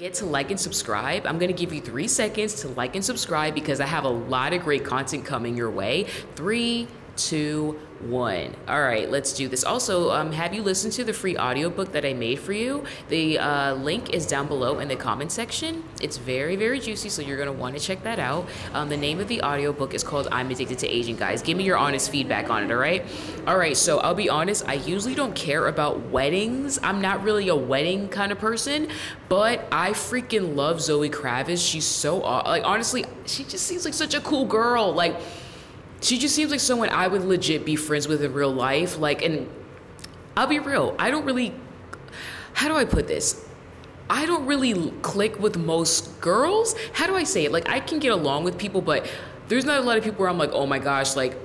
Get to like and subscribe. I'm gonna give you 3 seconds to like and subscribe because I have a lot of great content coming your way. 3, 2, 1. All right, let's do this. Also, have you listened to the free audiobook that I made for you? The link is down below in the comment section. It's very, very juicy, so you're gonna wanna check that out. The name of the audiobook is called I'm Addicted to Aging, guys. Give me your honest feedback on it, all right? All right, so I'll be honest, I usually don't care about weddings. I'm not really a wedding kind of person, but I freaking love Zoe Kravitz. She's so, like, honestly, she just seems like such a cool girl. Like, she just seems like someone I would legit be friends with in real life. Like, and I'll be real, I don't really, how do I put this? I don't really click with most girls. How do I say it? Like, I can get along with people, but there's not a lot of people where I'm like, oh my gosh, like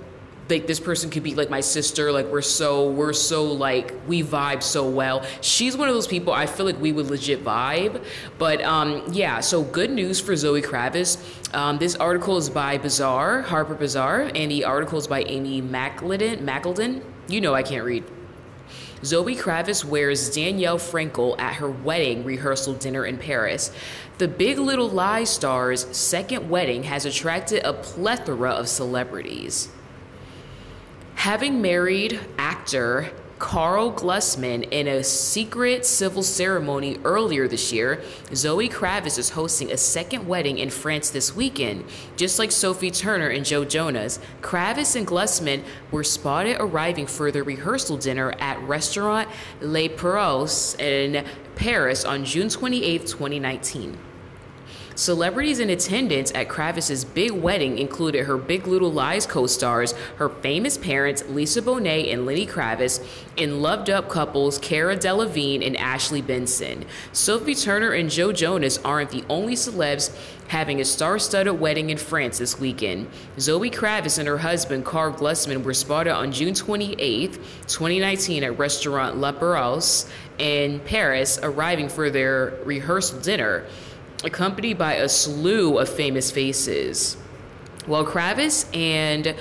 this person could be like my sister. Like, we're so like, we vibe so well. She's one of those people I feel like we would legit vibe. But yeah, so good news for Zoe Kravitz. This article is by Bazaar, Harper Bazaar, and the article is by Amy MacLedon. You know I can't read. Zoe Kravitz wears Danielle Frankel at her wedding rehearsal dinner in Paris. The Big Little Lies star's second wedding has attracted a plethora of celebrities. Having married actor Karl Glusman in a secret civil ceremony earlier this year, Zoe Kravitz is hosting a second wedding in France this weekend. Just like Sophie Turner and Joe Jonas, Kravitz and Glusman were spotted arriving for their rehearsal dinner at Restaurant Lapérouse in Paris on June 28, 2019. Celebrities in attendance at Kravitz's big wedding included her Big Little Lies co-stars, her famous parents, Lisa Bonet and Lenny Kravitz, and loved-up couples Cara Delevingne and Ashley Benson. Sophie Turner and Joe Jonas aren't the only celebs having a star-studded wedding in France this weekend. Zoe Kravitz and her husband, Karl Glusman, were spotted on June 28, 2019 at Restaurant Lapérouse in Paris, arriving for their rehearsal dinner, accompanied by a slew of famous faces. While Kravitz and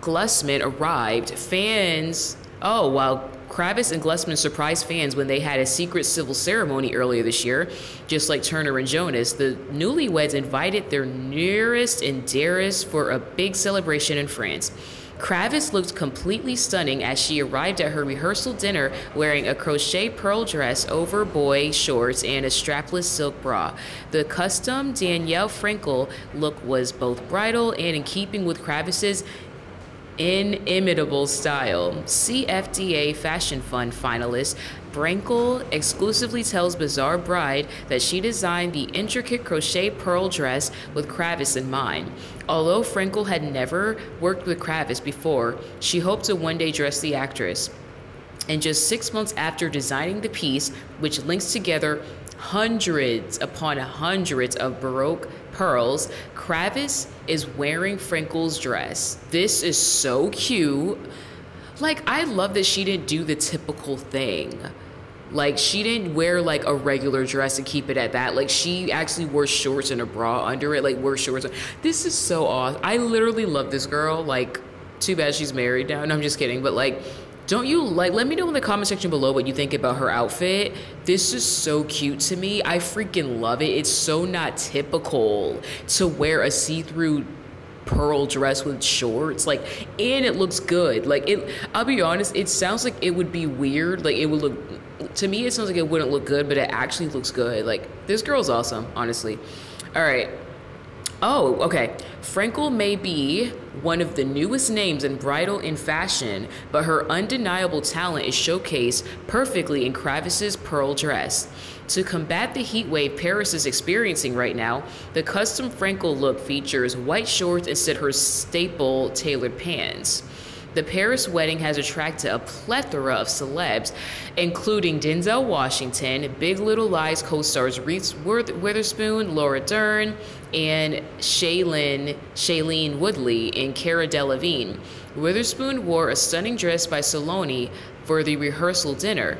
Glusman arrived, Kravitz and Glusman surprised fans when they had a secret civil ceremony earlier this year. Just like Turner and Jonas, the newlyweds invited their nearest and dearest for a big celebration in France. Kravitz looked completely stunning as she arrived at her rehearsal dinner wearing a crochet pearl dress over boy shorts and a strapless silk bra. The custom Danielle Frankel look was both bridal and in keeping with Kravitz's inimitable style. CFDA Fashion Fund finalist Frankel exclusively tells Bazaar Bride that she designed the intricate crochet pearl dress with Kravitz in mind. Although Frankel had never worked with Kravitz before, she hoped to one day dress the actress. And just 6 months after designing the piece, which links together hundreds upon hundreds of Baroque Pearls, Kravitz is wearing Frankel's dress. This is so cute. Like, I love that she didn't do the typical thing. Like, she didn't wear like a regular dress and keep it at that. Like, she actually wore shorts and a bra under it. Like, wore shorts. This is so awesome. I literally love this girl. Like, too bad she's married now. No, I'm just kidding. But like, don't you like, let me know in the comment section below what you think about her outfit. This is so cute to me. I freaking love it. It's so not typical to wear a see-through pearl dress with shorts. Like, and it looks good. Like, it, I'll be honest, it sounds like it would be weird. Like, it would look, to me, it sounds like it wouldn't look good, but it actually looks good. Like, this girl's awesome, honestly. All right. Oh, okay. Frankel may be one of the newest names in bridal and fashion, but her undeniable talent is showcased perfectly in Kravitz's pearl dress. To combat the heat wave Paris is experiencing right now, the custom Frankel look features white shorts instead of her staple tailored pants. The Paris wedding has attracted a plethora of celebs, including Denzel Washington, Big Little Lies co-stars Reese Witherspoon, Laura Dern, and Shailene Woodley and Cara Delevingne. Witherspoon wore a stunning dress by Saloni for the rehearsal dinner.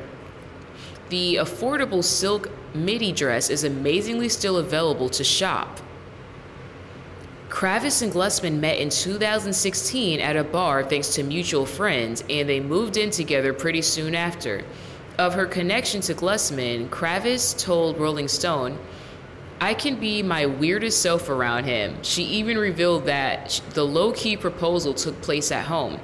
The affordable silk midi dress is amazingly still available to shop. Kravitz and Glusman met in 2016 at a bar thanks to mutual friends, and they moved in together pretty soon after. Of her connection to Glusman, Kravitz told Rolling Stone, I can be my weirdest self around him. She even revealed that the low-key proposal took place at home.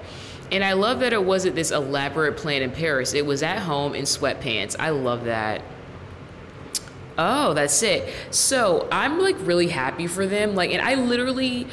And I love that it wasn't this elaborate plan in Paris. It was at home in sweatpants. I love that. Oh, that's it. So I'm like really happy for them. Like, and I literally,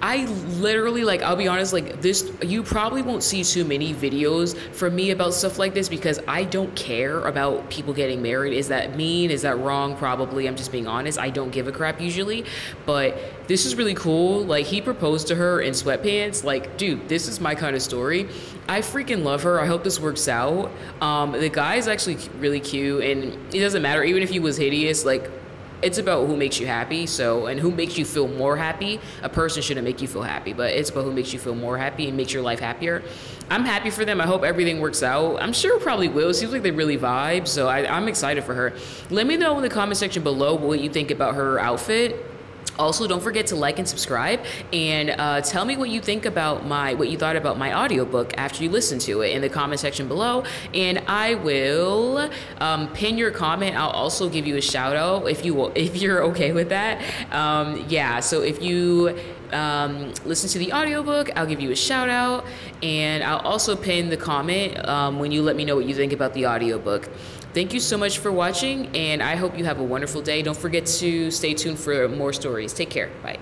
like, I'll be honest, like this, you probably won't see too many videos from me about stuff like this because I don't care about people getting married. Is that mean? Is that wrong? Probably. I'm just being honest. I don't give a crap usually, but this is really cool. Like, he proposed to her in sweatpants. Like, dude, this is my kind of story. I freaking love her. I hope this works out. The guy is actually really cute, and it doesn't matter. Even if he was hideous, like, it's about who makes you happy, so, and who makes you feel more happy. A person shouldn't make you feel happy, but it's about who makes you feel more happy and makes your life happier. I'm happy for them. I hope everything works out. I'm sure it probably will. It seems like they really vibe, so I'm excited for her. Let me know in the comment section below what you think about her outfit. Also, don't forget to like and subscribe, and tell me what you think about what you thought about my audiobook after you listen to it in the comment section below, and I will pin your comment. I'll also give you a shout out if you're okay with that. Yeah, so if you listen to the audiobook, I'll give you a shout out, and I'll also pin the comment when you let me know what you think about the audiobook. Thank you so much for watching, and I hope you have a wonderful day. Don't forget to stay tuned for more stories. Take care. Bye.